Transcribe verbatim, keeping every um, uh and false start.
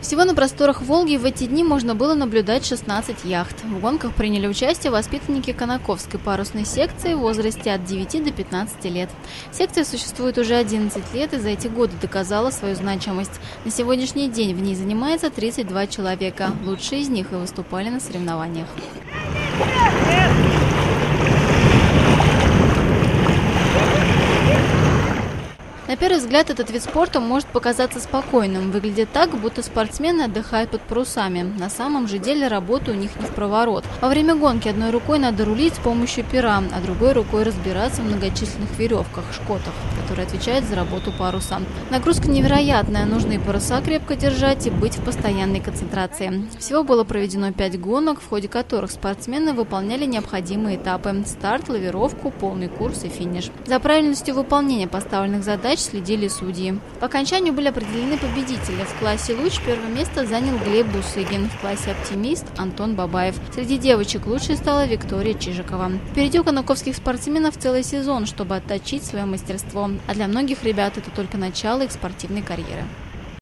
Всего на просторах Волги в эти дни можно было наблюдать шестнадцать яхт. В гонках приняли участие воспитанники Конаковской парусной секции в возрасте от девяти до пятнадцати лет. Секция существует уже одиннадцать лет и за эти годы доказала свою значимость. На сегодняшний день в ней занимается тридцать два человека. Лучшие из них и выступали на соревнованиях. На первый взгляд, этот вид спорта может показаться спокойным. Выглядит так, будто спортсмены отдыхают под парусами. На самом же деле работа у них не в проворот. Во время гонки одной рукой надо рулить с помощью пера, а другой рукой разбираться в многочисленных веревках, шкотах, которые отвечают за работу паруса. Нагрузка невероятная, нужно и паруса крепко держать, и быть в постоянной концентрации. Всего было проведено пять гонок, в ходе которых спортсмены выполняли необходимые этапы – старт, лавировку, полный курс и финиш. За правильностью выполнения поставленных задач следили судьи. По окончанию были определены победители. В классе «Луч» первое место занял Глеб Бусыгин, в классе «Оптимист» Антон Бабаев. Среди девочек лучшей стала Виктория Чижикова. Впереди у конаковских спортсменов целый сезон, чтобы отточить свое мастерство. А для многих ребят это только начало их спортивной карьеры.